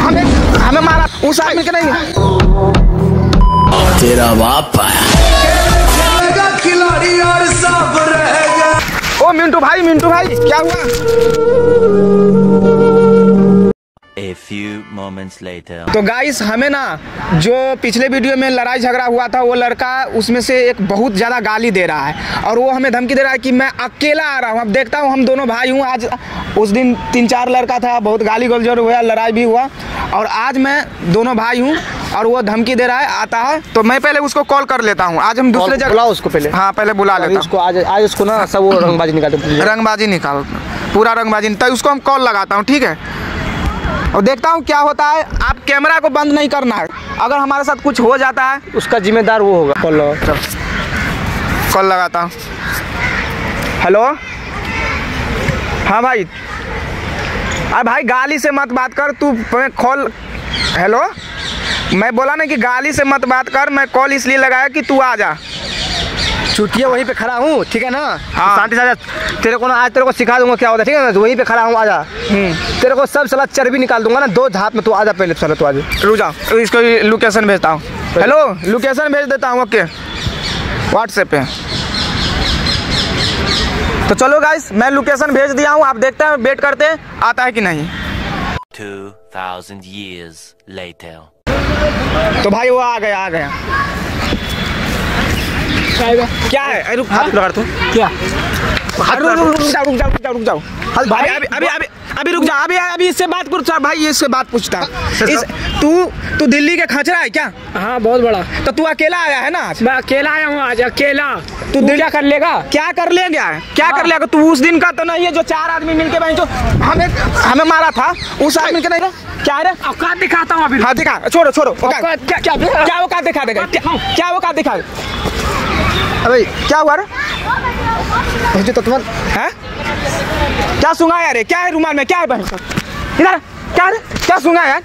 हमें हमें मारा उस आदमी के नहीं। तेरा बाप खिलाड़ी और सब रहेगा। ओ मिंटू भाई क्या हुआ? A few moments later. तो गाइस हमें ना जो पिछले वीडियो में लड़ाई झगड़ा हुआ था वो लड़का उसमें से एक बहुत ज़्यादा गाली दे रहा है और वो हमें धमकी दे रहा है कि मैं अकेला आ रहा हूँ। अब देखता हूँ हम दोनों भाई हूँ। आज उस दिन 3-4 लड़का था, बहुत गाली गलौज हुआ, लड़ाई भी हुआ और आज मैं दोनों भाई हूँ और वो धमकी दे रहा है आता है तो मैं पहले उसको कॉल कर लेता हूँ। आज हम दूसरे जगह बुला उसको पहले। हाँ पहले बुला लेता हूँ उसको। आज उसको ना सब वो रंगबाजी निकाल पूरा रंगबाजी तब उसको हम कॉल लगाता हूँ ठीक है और देखता हूँ क्या होता है। आप कैमरा को बंद नहीं करना है, अगर हमारे साथ कुछ हो जाता है उसका जिम्मेदार वो होगा। कॉल लगाता हूँ। हेलो हाँ भाई, अरे भाई गाली से मत बात कर तू। मैं कॉल हेलो मैं बोला ना कि गाली से मत बात कर, मैं कॉल इसलिए लगाया कि तू आ जा। चुटिया वहीं पे खड़ा हूँ ठीक है ना। हाँ शांति से आजा, आज तेरे को सिखा दूंगा क्या होता है ठीक है ना। वहीं पे खड़ा हूँ आजा, तेरे को सब साला चर्बी निकाल दूंगा ना 2 झाप में। तू आजा पहले साला, तू आजा रुक जा। इसको लोकेशन भेजता हूँ। हेलो लोकेशन भेज देता हूँ ओके व्हाट्सएप पे। तो चलो गाइस मैं लोकेशन भेज दिया हूँ, आप देखते हैं वेट करते हैं आता है कि नहीं। 2000 years later. तो भाई वो आ गया क्या है? रुक हाथ लगा तू क्या? रुक जाओ भाई अभी रुक जा। अभी इससे बात पूछता भाई, इससे बात पूछता तू दिल्ली के खचरा है क्या? हाँ बहुत बड़ा। तो तू अकेला आया है ना आज? मैं अकेला आया हूँ आज अकेला। तू दिल्ली क्या कर लेगा तू? उस दिन का तो नहीं है जो 4 आदमी मिलके भाई जो हमें मारा था उस आदमी के नहीं क्या है? औकात दिखाता हूँ अभी। हाँ दिखा, छोड़ो क्या औकात दिखा देगा? क्या औकात दिखा? अबे क्या हुआ रे? है क्या सुना यार? क्या है रुमाल में? क्या है बहन इधर? क्या रे क्या सुना यार?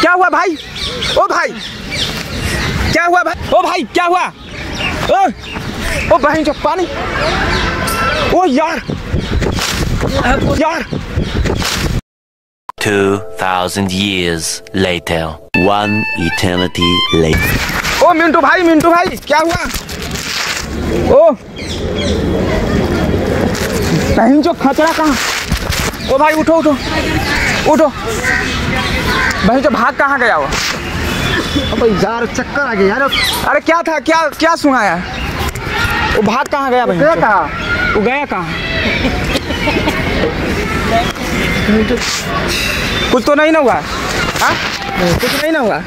क्या हुआ भाई? ओ भाई क्या हुआ भाई? ओ भाई क्या हुआ? ओ बहन जो पानी। ओ यार 2000 years later. 1 eternity later. ओ मिंटू भाई क्या हुआ? ओ बहन जो खतरा कहाँ? ओ भाई उठो बहन जो भाग कहाँ गया वो? अबे यार चक्कर आ गया यार। अरे क्या था? क्या सुना यार? वो भाग कहाँ गया बहन? गया कहाँ? कुछ तो नहीं ना हुआ? हाँ कुछ नहीं ना हुआ।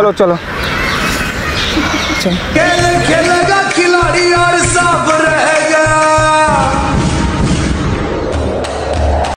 चलो चलो